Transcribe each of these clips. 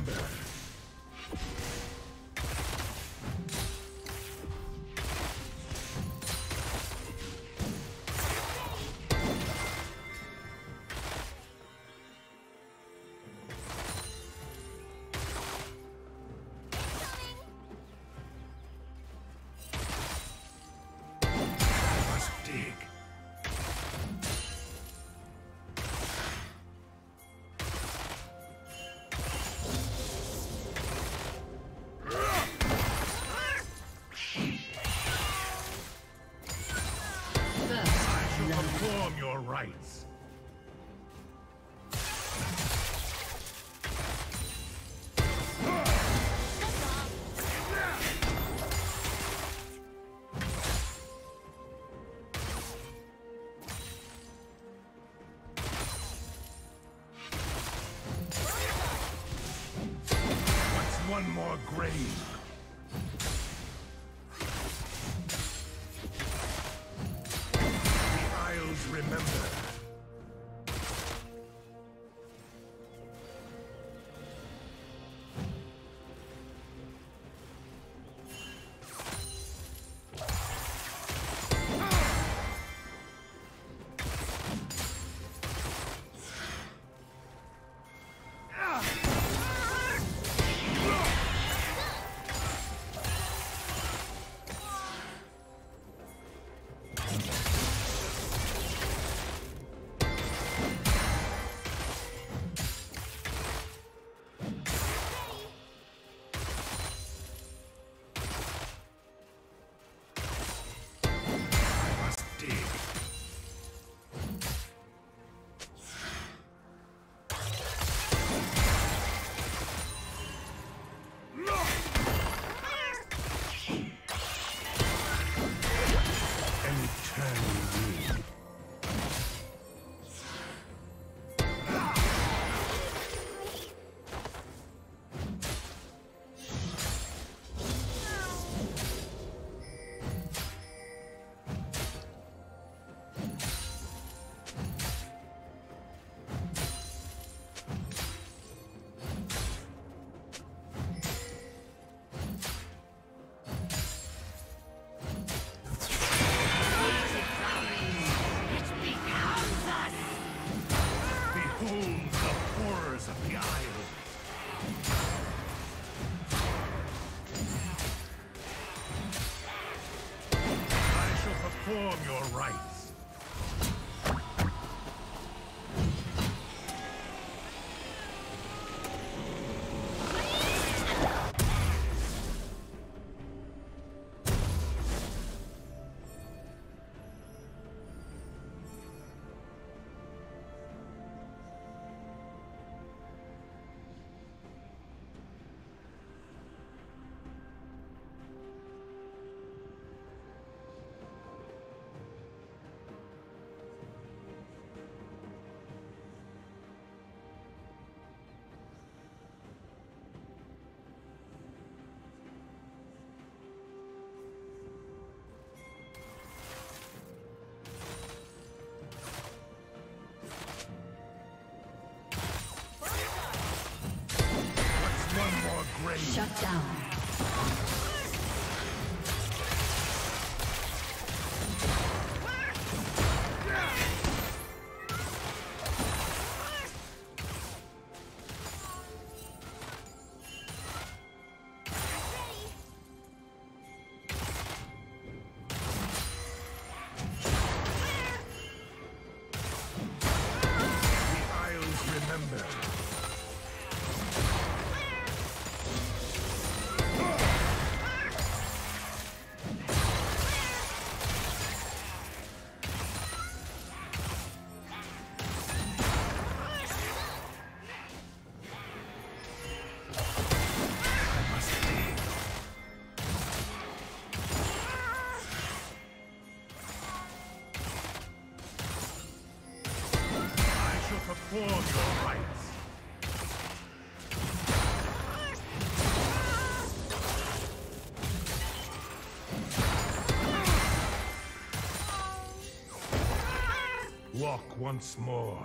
Remember. One more grave. The Isles remember. Perform your rights. Shut down. Walk once more.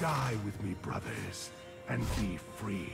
Die with me, brothers, and be free.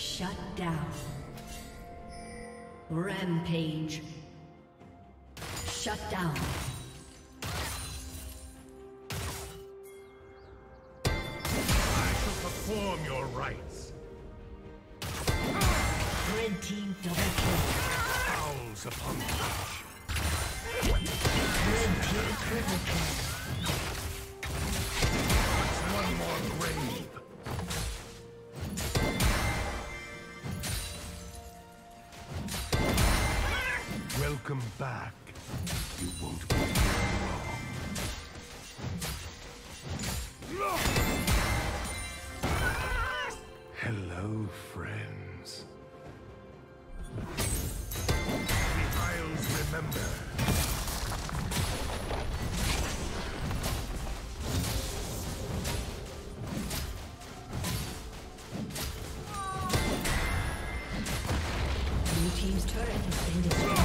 Shut down. Rampage. Shut down. I shall perform your rites. Red team double kill. Fouls upon the edge. Red team triple kill. One more grave. Welcome back. You won't be wrong. Hello, friends. The Isles remember. Blue team's turret has been destroyed.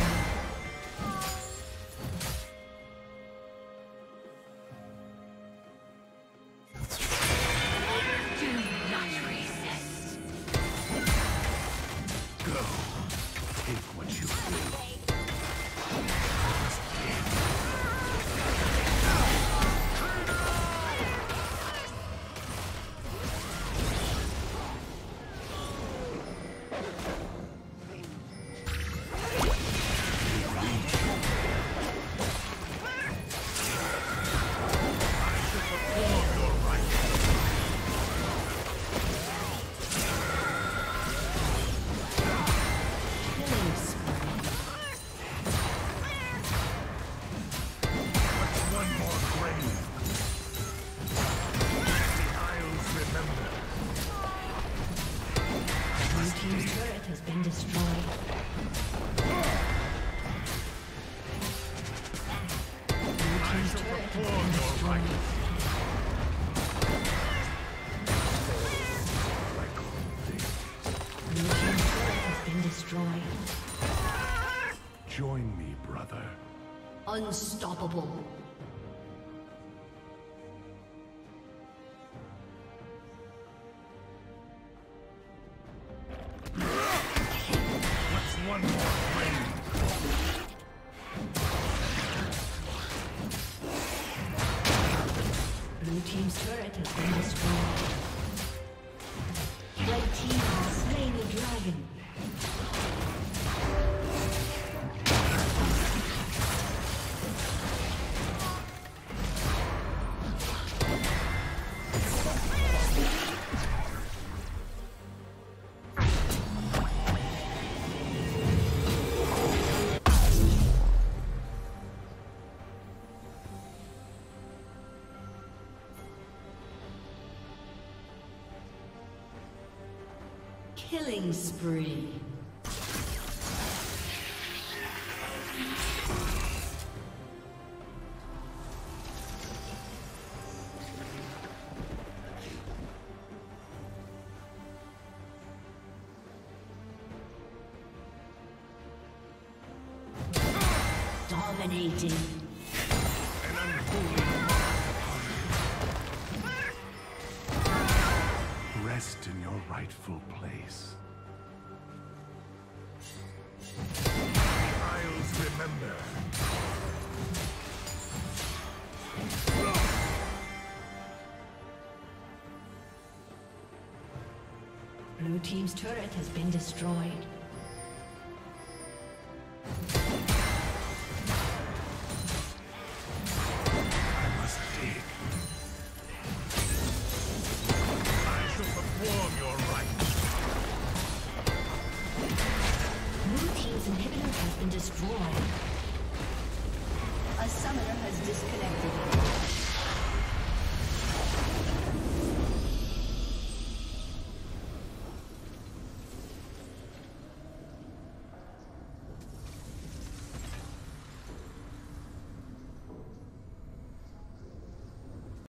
Destroyed. Join me, brother. Unstoppable. Killing spree. Dominating. Rest in your rightful place. Isles remember. Blue team's turret has been destroyed. Has been destroyed. A summoner has disconnected.